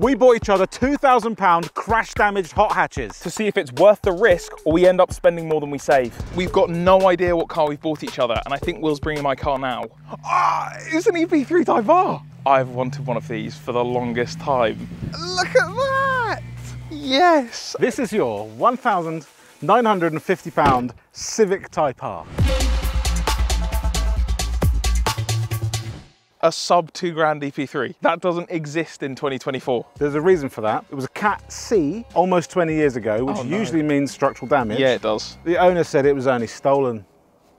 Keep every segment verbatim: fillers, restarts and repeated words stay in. we bought each other two thousand pound crash damaged hot hatches to see if it's worth the risk or we end up spending more than we save. We've got no idea what car we've bought each other, and I think Will's bringing my car now. Ah, it's an E P three Type R. I've wanted one of these for the longest time. Look at that! Yes! This is your one thousand nine hundred and fifty pound Civic Type R. A sub two grand E P three. That doesn't exist in twenty twenty-four. There's a reason for that. It was a Cat C almost twenty years ago, which oh, no. usually means structural damage. Yeah, it does. The owner said it was only stolen.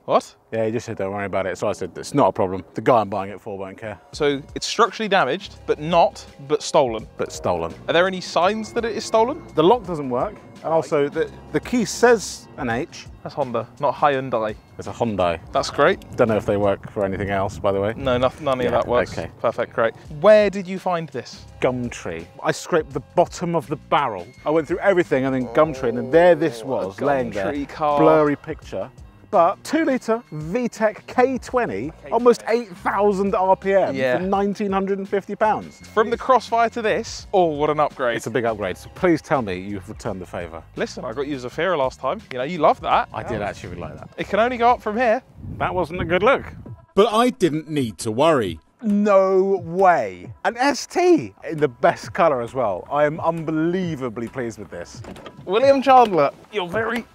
What? Yeah, he just said don't worry about it. So I said it's not a problem. The guy I'm buying it for won't care. So it's structurally damaged, but not, but stolen. But stolen. Are there any signs that it is stolen? The lock doesn't work. And also the, the key says an H. That's Honda, not Hyundai. It's a Hyundai. That's great. Don't know if they work for anything else, by the way. No, no none yeah, of that works. Okay. Perfect, great. Where did you find this? Gumtree. I scraped the bottom of the barrel. I went through everything and then oh, Gumtree, and then there this was, laying there, car. Blurry picture. But two litre V TEC K twenty, almost eight thousand R P M yeah. for one thousand nine hundred and fifty pounds. From the Crossfire to this, oh, what an upgrade. It's a big upgrade, so please tell me you've returned the favour. Listen, I got you Zafira last time. You know, you loved that. I yeah. did actually really like that. It can only go up from here. That wasn't a good look. But I didn't need to worry. No way. An S T in the best colour as well. I am unbelievably pleased with this. William Chandler, you're very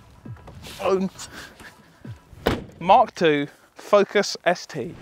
own. Mark two Focus S T.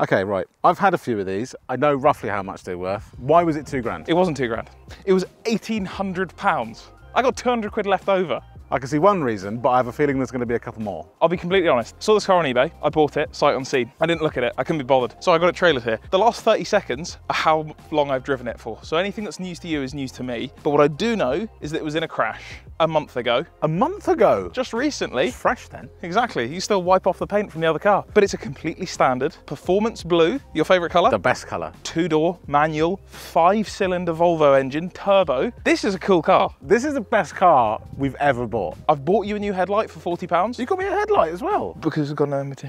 Okay, right. I've had a few of these. I know roughly how much they're worth. Why was it two grand? It wasn't two grand. It was eighteen hundred pounds. I got two hundred quid left over. I can see one reason, but I have a feeling there's going to be a couple more. I'll be completely honest. Saw this car on eBay. I bought it, sight unseen. I didn't look at it. I couldn't be bothered. So I got it trailered here. The last thirty seconds are how long I've driven it for. So anything that's news to you is news to me. But what I do know is that it was in a crash a month ago. A month ago? Just recently. It's fresh then. Exactly. You still wipe off the paint from the other car. But it's a completely standard performance blue. Your favourite colour? The best colour. Two-door, manual, five-cylinder Volvo engine, turbo. This is a cool car. This is the best car we've ever bought. I've bought you a new headlight for forty pounds. You got me a headlight as well. Because it's got no M O T.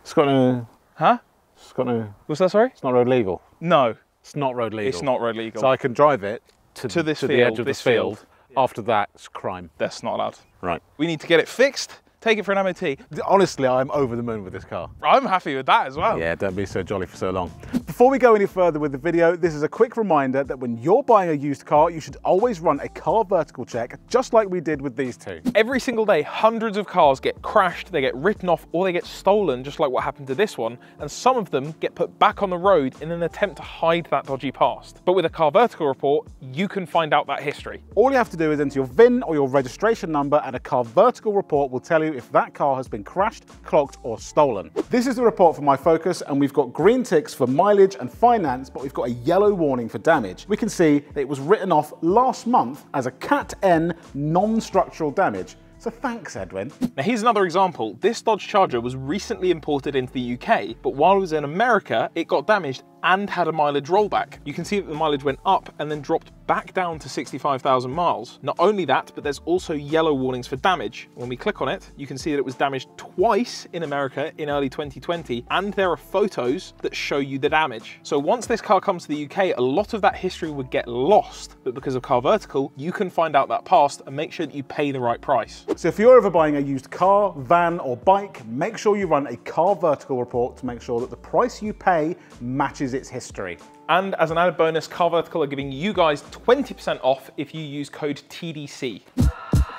It's got no... Huh? It's got no... What's that, sorry? It's not road legal. No. It's not road legal. It's not road legal. So I can drive it to, to, this to field, the edge of this field. field. Yeah. After that, it's crime. That's not allowed. Right. We need to get it fixed. Take it for an M O T. Honestly, I'm over the moon with this car. I'm happy with that as well. Yeah, don't be so jolly for so long. Before we go any further with the video, this is a quick reminder that when you're buying a used car, you should always run a Car Vertical check, just like we did with these two. Every single day, hundreds of cars get crashed, they get written off, or they get stolen, just like what happened to this one, and some of them get put back on the road in an attempt to hide that dodgy past. But with a Car Vertical report, you can find out that history. All you have to do is enter your V I N or your registration number, and a Car Vertical report will tell you if that car has been crashed, clocked, or stolen. This is the report for my Focus, and we've got green ticks for mileage and finance, but we've got a yellow warning for damage. We can see that it was written off last month as a Cat N non-structural damage. So thanks, Edwin. Now here's another example. This Dodge Charger was recently imported into the U K, but while it was in America, it got damaged and had a mileage rollback. You can see that the mileage went up and then dropped back down to sixty-five thousand miles. Not only that, but there's also yellow warnings for damage. When we click on it, you can see that it was damaged twice in America in early twenty twenty, and there are photos that show you the damage. So once this car comes to the U K, a lot of that history would get lost, but because of Car Vertical, you can find out that past and make sure that you pay the right price. So if you're ever buying a used car, van, or bike, make sure you run a Car Vertical report to make sure that the price you pay matches its history. And as an added bonus, Car Vertical are giving you guys twenty percent off if you use code T D C.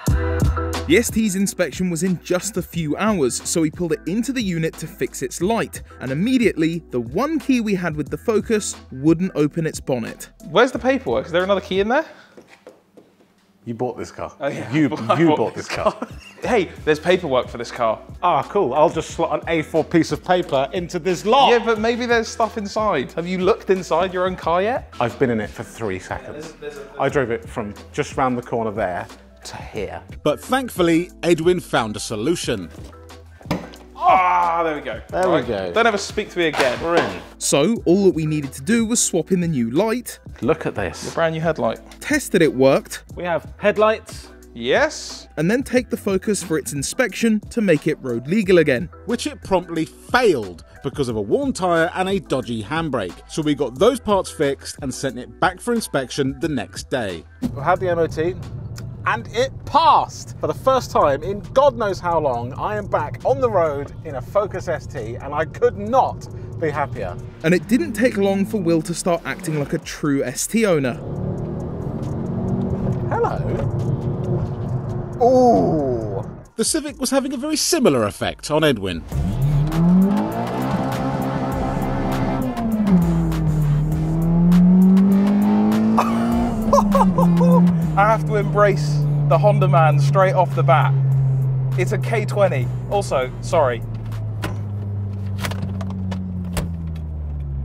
The S T's inspection was in just a few hours, so we pulled it into the unit to fix its light, and immediately, the one key we had with the Focus wouldn't open its bonnet. Where's the paperwork? Is there another key in there? You bought this car. Oh, yeah. You, you bought, bought this car. car. Hey, there's paperwork for this car. Ah, cool. I'll just slot an A four piece of paper into this lot. Yeah, but maybe there's stuff inside. Have you looked inside your own car yet? I've been in it for three seconds. Yeah, there's, there's, there's, I drove it from just round the corner there to here. But thankfully, Edwin found a solution. Ah, there we go. There right. we go. Don't ever speak to me again. We're in. So, all that we needed to do was swap in the new light. Look at this. The brand new headlight. Tested it worked. We have headlights. Yes. And then take the Focus for its inspection to make it road legal again. Which it promptly failed because of a worn tyre and a dodgy handbrake. So we got those parts fixed and sent it back for inspection the next day. We had the M O T and it passed. For the first time in God knows how long, I am back on the road in a Focus S T and I could not be happier. And it didn't take long for Will to start acting like a true S T owner. Hello. Ooh. The Civic was having a very similar effect on Edwin. I have to embrace the Honda man straight off the bat. It's a K twenty. Also, sorry.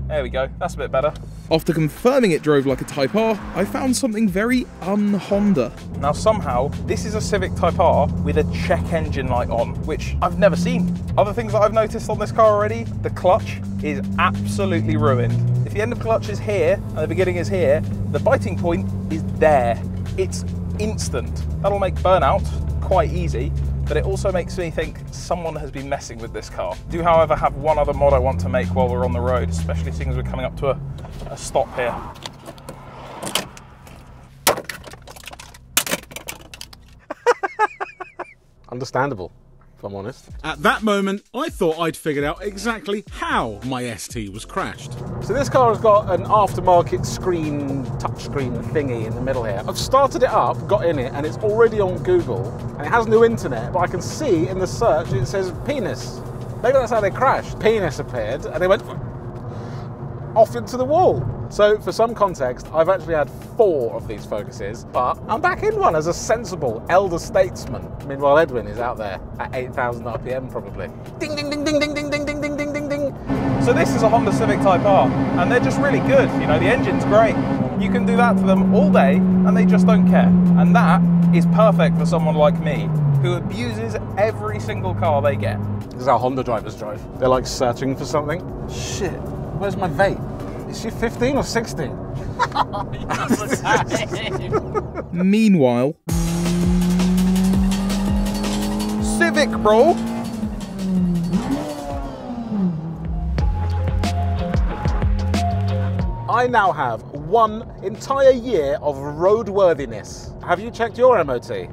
There we go, that's a bit better. After confirming it drove like a Type R, I found something very un-Honda. Now somehow, this is a Civic Type R with a check engine light on, which I've never seen. Other things that I've noticed on this car already, the clutch is absolutely ruined. If the end of clutch is here, and the beginning is here, the biting point is there. It's instant. That'll make burnout quite easy, but it also makes me think someone has been messing with this car. I do, however, have one other mod I want to make while we're on the road, especially seeing as we're coming up to a, a stop here. Understandable, if I'm honest. At that moment, I thought I'd figured out exactly how my S T was crashed. So this car has got an aftermarket screen, touchscreen thingy in the middle here. I've started it up, got in it, and it's already on Google, and it has no internet, but I can see in the search it says penis. Maybe that's how they crashed. Penis appeared, and they went off into the wall. So for some context, I've actually had four of these Focuses, but I'm back in one as a sensible elder statesman. Meanwhile, Edwin is out there at eight thousand R P M probably. Ding, ding, ding, ding, ding, ding, ding, ding, ding, ding, ding, ding. So this is a Honda Civic Type R, and they're just really good. You know, the engine's great. You can do that to them all day, and they just don't care. And that is perfect for someone like me, who abuses every single car they get. This is how Honda drivers drive. They're like searching for something. Shit, where's my vape? Is she fifteen or sixteen? Meanwhile... Civic, bro! I now have one entire year of roadworthiness. Have you checked your M O T?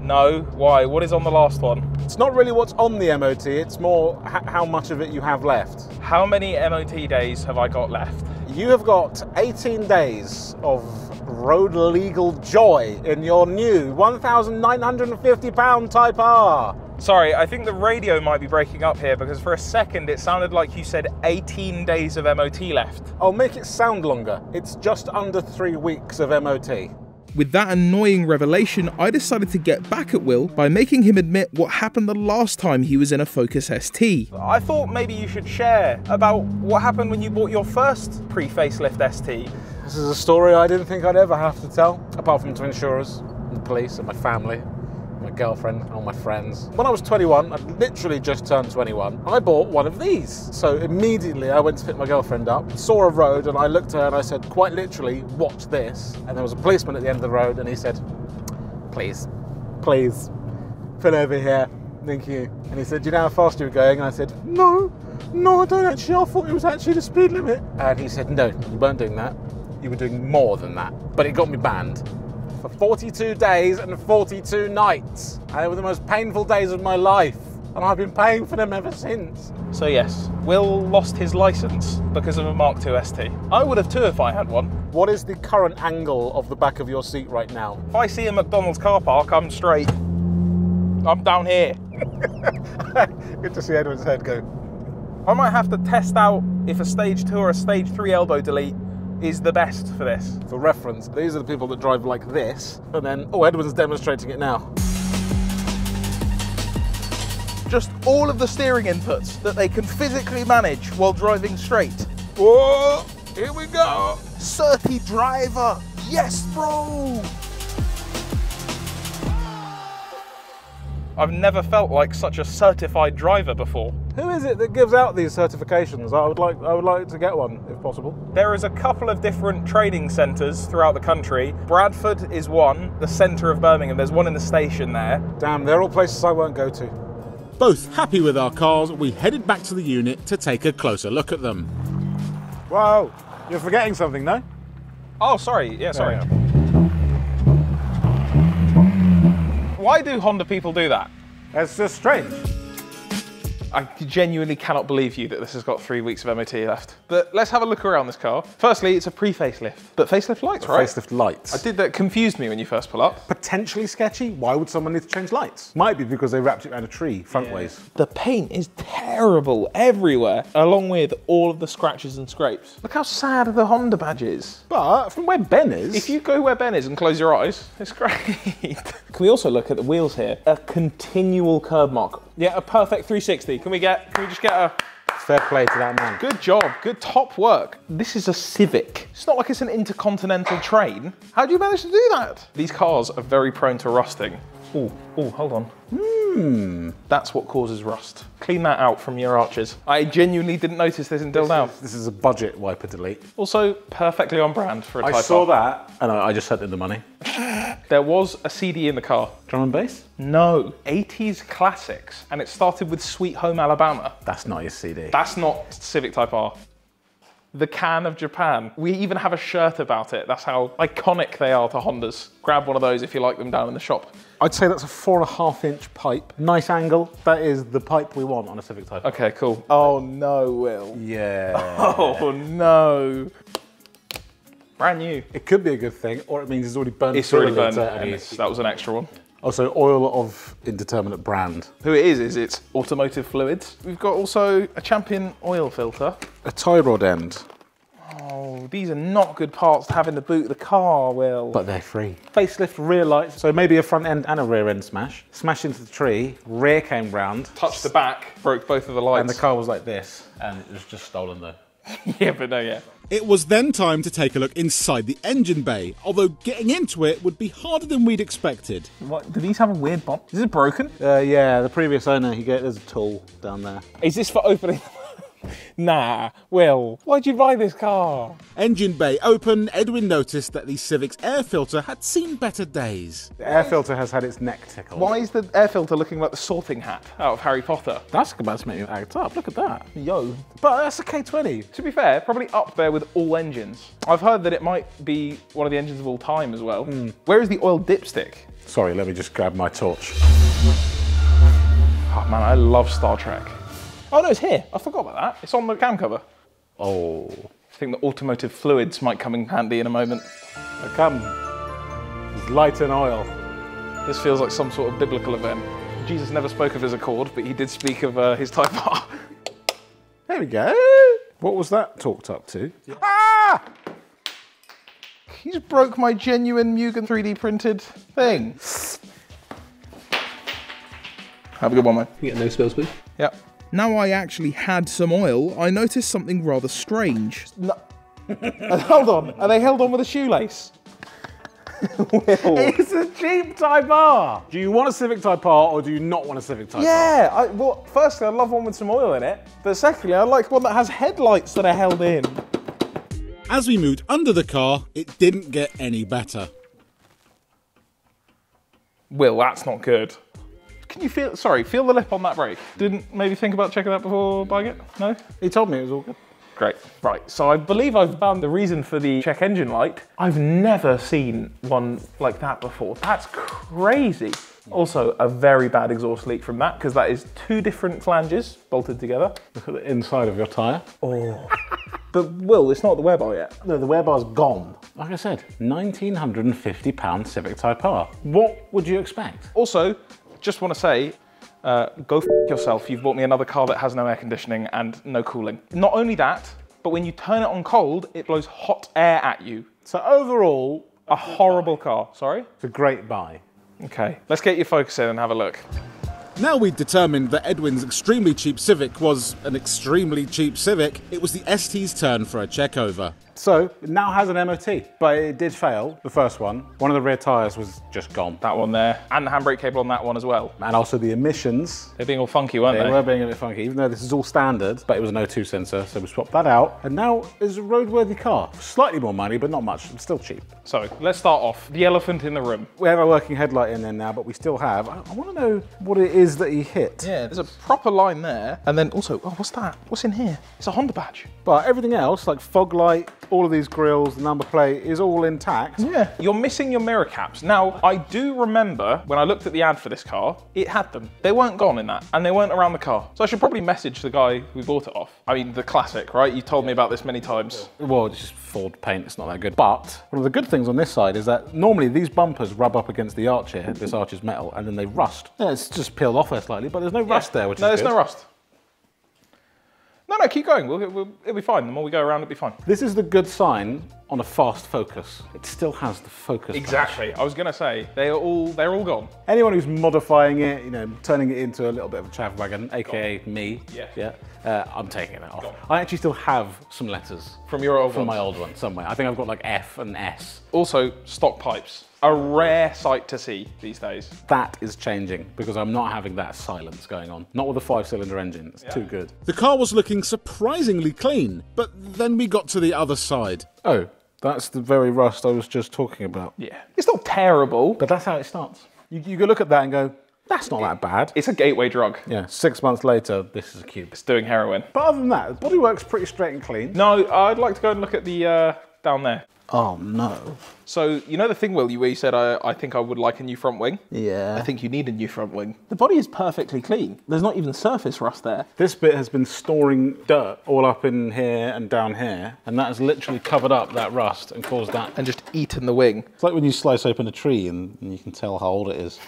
No. Why? What is on the last one? It's not really what's on the M O T, it's more how much of it you have left. How many M O T days have I got left? You have got eighteen days of road legal joy in your new one thousand nine hundred and fifty pound Type R. Sorry, I think the radio might be breaking up here because for a second it sounded like you said eighteen days of M O T left. I'll make it sound longer. It's just under three weeks of M O T. With that annoying revelation, I decided to get back at Will by making him admit what happened the last time he was in a Focus S T. I thought maybe you should share about what happened when you bought your first pre-facelift S T. This is a story I didn't think I'd ever have to tell, apart from to insurers, and the police, and my family, and my girlfriend, and all my friends. When I was twenty-one, I literally just turned twenty-one, I bought one of these. So immediately I went to pick my girlfriend up, saw a road, and I looked at her and I said, quite literally, watch this. And there was a policeman at the end of the road and he said, please, please, pull over here, thank you. And he said, do you know how fast you were going? And I said, no, no, I don't actually, I thought it was actually the speed limit. And he said, no, you weren't doing that. You were doing more than that. But it got me banned for forty-two days and forty-two nights. And they were the most painful days of my life. And I've been paying for them ever since. So yes, Will lost his license because of a Mark two S T. I would have too if I had one. What is the current angle of the back of your seat right now? If I see a McDonald's car park, I'm straight. I'm down here. Good to see Edwin's head go. I might have to test out if a stage two or a stage three elbow delete is the best for this. For reference, these are the people that drive like this, and then, oh, Edwin's demonstrating it now. Just all of the steering inputs that they can physically manage while driving straight. Whoa, here we go. Circuit driver, yes, bro. I've never felt like such a certified driver before. Who is it that gives out these certifications? I would like, I would like to get one, if possible. There is a couple of different training centres throughout the country. Bradford is one, the centre of Birmingham. There's one in the station there. Damn, they're all places I won't go to. Both happy with our cars, we headed back to the unit to take a closer look at them. Whoa, you're forgetting something, no? Oh, sorry. Yeah, sorry. Yeah, yeah. Why do Honda people do that? It's just strange. I genuinely cannot believe you that this has got three weeks of M O T left. But let's have a look around this car. Firstly, it's a pre-facelift, but facelift lights, but right? Facelift lights. I did that, confused me when you first pull up. Potentially sketchy. Why would someone need to change lights? Might be because they wrapped it around a tree front yeah. ways. The paint is terrible everywhere, along with all of the scratches and scrapes. Look how sad the Honda badge is. But from where Ben is. If you go where Ben is and close your eyes, it's great. Can we also look at the wheels here? A continual curb mark. Yeah, a perfect three sixty. Can we get, can we just get a... Fair play to that man. Good job, good top work. This is a Civic. It's not like it's an intercontinental train. How do you manage to do that? These cars are very prone to rusting. Oh, oh, hold on. Hmm. That's what causes rust. Clean that out from your arches. I genuinely didn't notice this until this now. Is, this is a budget wiper delete. Also, perfectly on brand for a Type R. I saw that, and I, I just sent in the money. There was a C D in the car. Drum and bass? No, eighties classics. And it started with Sweet Home Alabama. That's not your C D. That's not Civic Type R. The Can of Japan. We even have a shirt about it. That's how iconic they are to Hondas. Grab one of those if you like them down in the shop. I'd say that's a four and a half inch pipe. Nice angle. That is the pipe we want on a Civic Type R. Okay, cool. Oh no, Will. Yeah. Oh no. Brand new. It could be a good thing, or it means it's already burned. It's already burned. That was an extra one. Also, oil of indeterminate brand. Who it is, is it's automotive fluids. We've got also a Champion oil filter. A tie rod end. Oh, these are not good parts to have in the boot of the car, Will. But they're free. Facelift rear lights. So maybe a front end and a rear end smash. Smash into the tree, rear came round. Touched the back, broke both of the lights. And the car was like this, and it was just stolen though. Yeah, but no, yeah. It was then time to take a look inside the engine bay, although getting into it would be harder than we'd expected. What, do these have a weird bump? Is it broken? Uh, yeah, the previous owner, he gave, there's a tool down there. Is this for opening? Nah, Will, why'd you buy this car? Engine bay open, Edwin noticed that the Civic's air filter had seen better days. The air filter has had its neck tickled. Why is the air filter looking like the sorting hat out of Harry Potter? That's about to make you act up, look at that. Yo. But that's a K twenty. To be fair, probably up there with all engines. I've heard that it might be one of the engines of all time as well. Mm. Where is the oil dipstick? Sorry, let me just grab my torch. Oh man, I love Star Trek. Oh no, it's here. I forgot about that. It's on the cam cover. Oh. I think the automotive fluids might come in handy in a moment. They come. There's light and oil. This feels like some sort of biblical event. Jesus never spoke of his Accord, but he did speak of uh, his Type R. There we go. What was that talked up to? Yeah. Ah! He's broke my genuine Mugen three D printed thing. Have a good one, mate. Can you get no spills, please? Yep. Now I actually had some oil, I noticed something rather strange. No. Hold on, are they held on with a shoelace? Will. It's a cheap Type R. Do you want a Civic Type R or do you not want a Civic Type yeah, R? Yeah, well, firstly, I love one with some oil in it, but secondly, I like one that has headlights that are held in. As we moved under the car, it didn't get any better. Will, that's not good. Can you feel, sorry, feel the lip on that brake? Didn't maybe think about checking that before buying it? No? He told me it was all good. Great. Right, so I believe I've found the reason for the check engine light. I've never seen one like that before. That's crazy. Also, a very bad exhaust leak from that, because that is two different flanges bolted together. Look at the inside of your tyre. Oh. But Will, it's not the wear bar yet. No, the wear bar's gone. Like I said, nineteen hundred and fifty pound Civic Type R. What would you expect? Also, just want to say, uh, go f yourself. You've bought me another car that has no air conditioning and no cooling. Not only that, but when you turn it on cold, it blows hot air at you. So overall, a horrible car. Sorry? It's a great buy. Okay, let's get your Focus in and have a look. Now we'd determined that Edwin's extremely cheap Civic was an extremely cheap Civic, it was the S T's turn for a check over. So it now has an M O T, but it did fail, the first one. One of the rear tires was just gone. That one there, and the handbrake cable on that one as well. And also the emissions. They're being all funky, weren't they? They were being a bit funky, even though this is all standard, but it was an O two sensor, so we swapped that out. And now it's a roadworthy car. Slightly more money, but not much, it's still cheap. So let's start off, the elephant in the room. We have our working headlight in there now, but we still have, I, I wanna know what it is that he hit. Yeah, there's a proper line there. And then also, oh, what's that? What's in here? It's a Honda badge. But everything else, like fog light, all of these grills, the number plate is all intact. Yeah. You're missing your mirror caps. Now, I do remember when I looked at the ad for this car, it had them. They weren't gone in that, and they weren't around the car. So I should probably message the guy who bought it off. I mean, the classic, right? You told me about this many times. Well, it's just Ford paint, it's not that good. But one of the good things on this side is that normally these bumpers rub up against the arch here, this arch is metal, and then they rust. Yeah, it's just peeled off there slightly, but there's no rust yeah. there, which no, is good. No, there's no rust. No, no, keep going. We'll, we'll, it'll be fine. The more we go around, it'll be fine. This is the good sign on a fast Focus. It still has the Focus. Exactly. Patch. I was going to say, they are all, they're all gone. Anyone who's modifying it, you know, turning it into a little bit of a chaff wagon, A K A gone. me, yeah, yeah uh, I'm taking it off. Gone. I actually still have some letters. From your old one? From ones. my old one, somewhere. I think I've got like F and S. Also, stock pipes. A rare sight to see these days. That is changing because I'm not having that silence going on. Not with a five-cylinder engine, it's yeah. too good. The car was looking surprisingly clean, but then we got to the other side. Oh, that's the very rust I was just talking about. Yeah. It's not terrible, but that's how it starts. You, you go look at that and go, that's not that bad. It's a gateway drug. Yeah, six months later, this is a cube. It's doing heroin. But other than that, the body works pretty straight and clean. No, I'd like to go and look at the, uh, down there. Oh no. So, you know the thing, Will, you, where you said, I, I think I would like a new front wing? Yeah. I think you need a new front wing. The body is perfectly clean. There's not even surface rust there. This bit has been storing dirt all up in here and down here, and that has literally covered up that rust and caused that. And just eaten the wing. It's like when you slice open a tree and, and you can tell how old it is.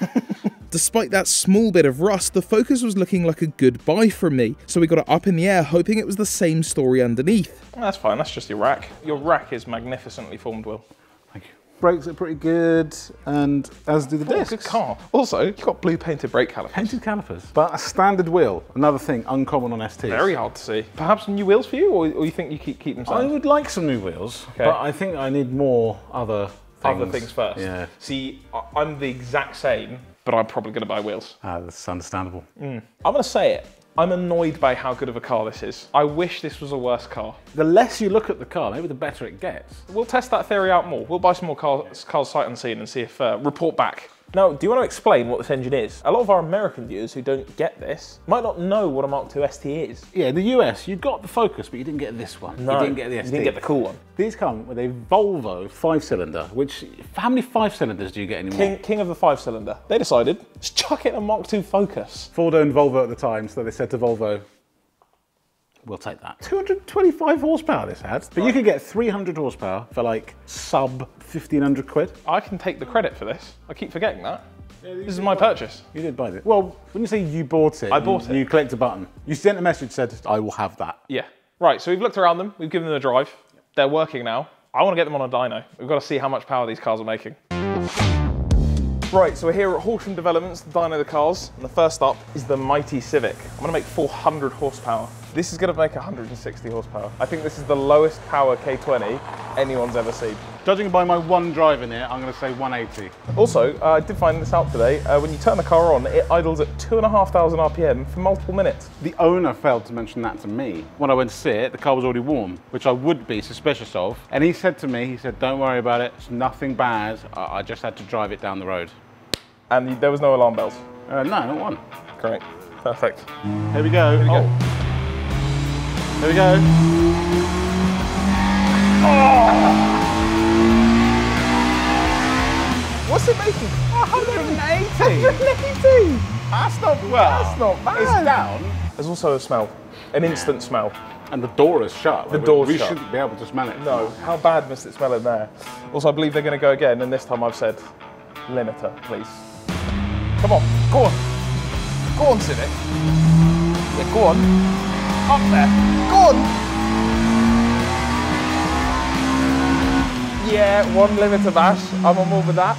Despite that small bit of rust, the Focus was looking like a good buy from me, so we got it up in the air, hoping it was the same story underneath. That's fine, that's just your rack. Your rack is magnificently formed, Will. Brakes are pretty good, and as do the discs. Good car. Also, you've got blue painted brake calipers. Painted calipers. But a standard wheel, another thing uncommon on S Ts. Very hard to see. Perhaps new wheels for you, or, or you think you keep, keep them standard? I would like some new wheels, okay. but I think I need more other things. Other things first. Yeah. See, I'm the exact same, but I'm probably going to buy wheels. Ah, that's understandable. Mm. I'm going to say it. I'm annoyed by how good of a car this is. I wish this was a worse car. The less you look at the car, maybe the better it gets. We'll test that theory out more. We'll buy some more cars, cars sight unseen and see if, uh, report back. Now, do you want to explain what this engine is? A lot of our American viewers who don't get this might not know what a Mark two S T is. Yeah, in the U S, you got the Focus, but you didn't get this one. No, you didn't get the S T. You didn't get the cool one. These come with a Volvo five-cylinder, which, how many five-cylinders do you get anymore? King, king of the five-cylinder. They decided, let's chuck it a Mark two Focus. Ford owned Volvo at the time, so they said to Volvo, we'll take that. two hundred twenty-five horsepower this had, but right. you could get three hundred horsepower for like sub fifteen hundred quid. I can take the credit for this. I keep forgetting that. Yeah, this is my purchase. It. You did buy it. Well, when you say you bought it, I bought it. You clicked a button. You sent a message said, I will have that. Yeah. Right, so we've looked around them. We've given them a drive. Yep. They're working now. I want to get them on a dyno. We've got to see how much power these cars are making. Right, so we're here at Horsham Developments, the dyno of the cars, and the first up is the mighty Civic. I'm going to make four hundred horsepower. This is going to make one hundred sixty horsepower. I think this is the lowest power K twenty anyone's ever seen. Judging by my one drive in it, I'm going to say one eighty. Also, uh, I did find this out today. Uh, when you turn the car on, it idles at two thousand five hundred R P M for multiple minutes. The owner failed to mention that to me. When I went to see it, the car was already warm, which I would be suspicious of. And he said to me, he said, don't worry about it. It's nothing bad. I, I just had to drive it down the road. And there was no alarm bells? Uh, no, not one. Great. Perfect. Here we go. Here we go. Oh. Here we go. Oh. What's it making? one eighty! one eighty! That's not bad. Well, that's not bad. It's down. There's also a smell. An instant smell. And the door is shut. The door's shut. We shouldn't be able to smell it. No. How bad must it smell in there? Also, I believe they're going to go again, and this time I've said, limiter, please. Come on. Go on. Go on, Civic. Yeah, go on. Up there. Go on. Yeah, one limiter bash. I'm on board with that.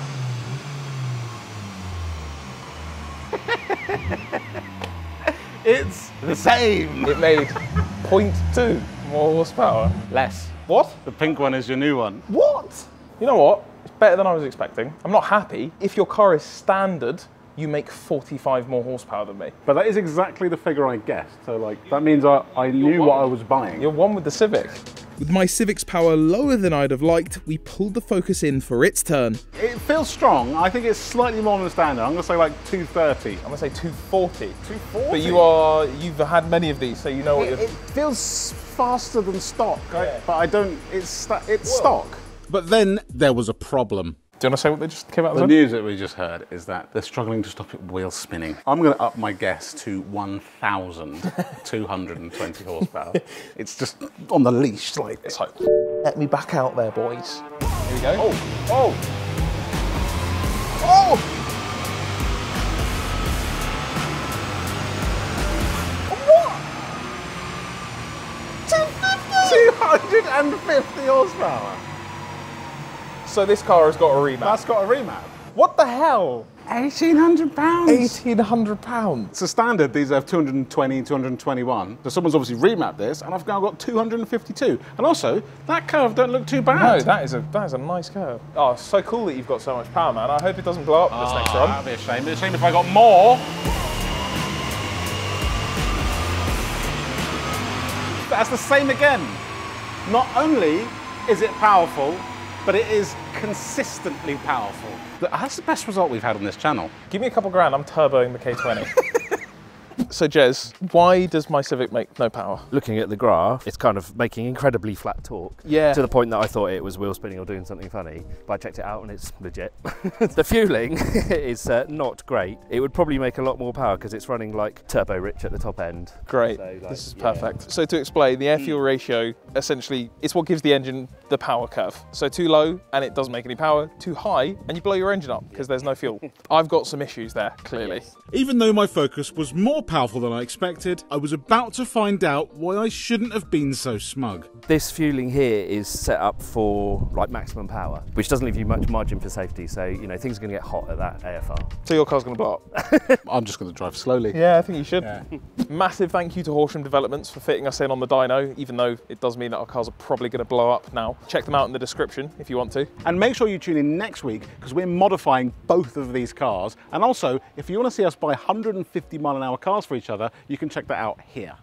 It's the same. It made point two More horsepower? Less. What? The pink one is your new one. What? You know what? It's better than I was expecting. I'm not happy. If your car is standard, you make forty-five more horsepower than me. But that is exactly the figure I guessed. So like, that means I, I knew what I was buying. You're one with the Civic. With my Civic's power lower than I'd have liked, we pulled the Focus in for its turn. It feels strong. I think it's slightly more than standard. I'm gonna say like two thirty. I'm gonna say two forty. two forty? But you are, you've had many of these, so you know what you're... It feels faster than stock, yeah. I, but I don't, it's, it's stock. But then there was a problem. Do you want to say what they just came out of? The news that we just heard is that they're struggling to stop it wheel spinning. I'm going to up my guess to one thousand two hundred twenty horsepower. It's just on the leash, like it's like, let me back out there, boys. Here we go. Oh, oh, oh! What? two fifty horsepower. So this car has got a remap. That's got a remap. What the hell? eighteen hundred pounds. eighteen hundred pounds. So standard, these have two hundred twenty, two hundred twenty-one. So someone's obviously remapped this, and I've now got two hundred fifty-two. And also, that curve don't look too bad. No, that is a, that is a nice curve. Oh, it's so cool that you've got so much power, man. I hope it doesn't blow up oh, this next run. That'd be a shame. It'd be a shame if I got more. That's the same again. Not only is it powerful, but it is consistently powerful. That's the best result we've had on this channel. Give me a couple grand, I'm turboing the K twenty. So Jez, why does my Civic make no power? Looking at the graph, it's kind of making incredibly flat torque. Yeah. To the point that I thought it was wheel spinning or doing something funny, but I checked it out and it's legit. The fueling is uh, not great. It would probably make a lot more power because it's running like turbo rich at the top end. Great, so, like, this is yeah. perfect. So to explain, the air fuel ratio, essentially, it's what gives the engine the power curve. So too low and it doesn't make any power, too high and you blow your engine up because there's no fuel. I've got some issues there, clearly. Yes. Even though my Focus was more powerful than I expected, I was about to find out why I shouldn't have been so smug. This fueling here is set up for like maximum power, which doesn't leave you much margin for safety, so you know things are going to get hot at that A F R. So your car's going to blow up? I'm just going to drive slowly. Yeah, I think you should. Yeah. Massive thank you to Horsham Developments for fitting us in on the dyno, even though it does mean that our cars are probably going to blow up now. Check them out in the description if you want to. And make sure you tune in next week because we're modifying both of these cars. And also, if you want to see us buy one hundred fifty mile an hour cars for each other, you can check that out here.